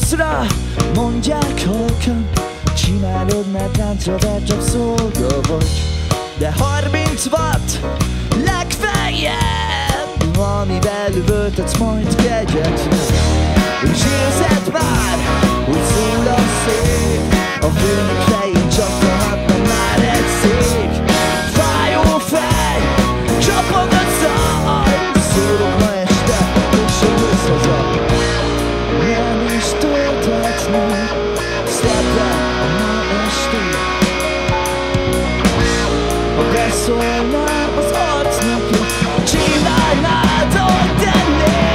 Siostra, mondják halkan, csinálod, mert táncra csak szolga vagy. De 30 watt legfeljebb, amivel üvöltetsz majd kegyetlen. És érzed már, hogy szól a szél, a főnök fején csak lehatna már egy szék. Fájó fej, csapog a zaj, szólok ma este, hogy se jössz haza. Nem is töltetni, sztepel a ma estét. Ha beszólnám az arcnak, csinálnád, ahogy tennéd.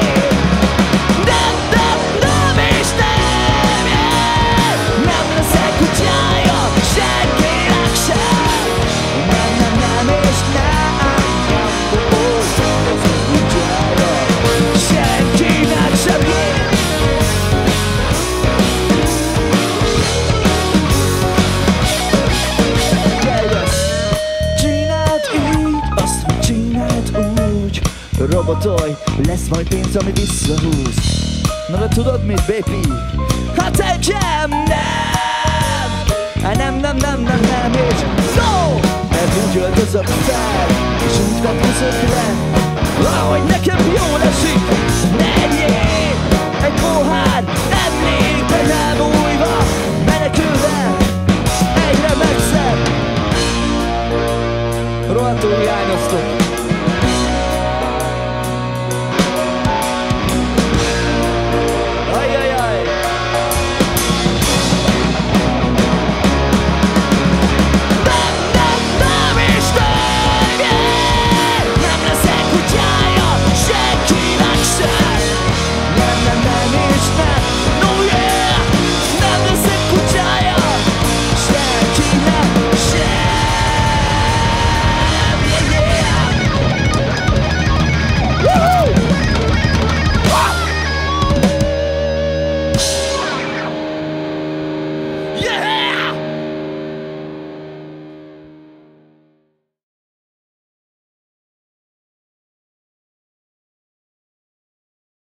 Robotolj, lesz majd pénz, ami visszahúz. Na de tudod mit, baby? Hát egyem nem! Nem, és no! Mert úgy öltözök fel, és úgy kapuzok le, ahogy nekem jól esik. Ne egyél egy pohár, emlék, de nem újva, menekülve egyre megszer. Rohadtul hiányoztok.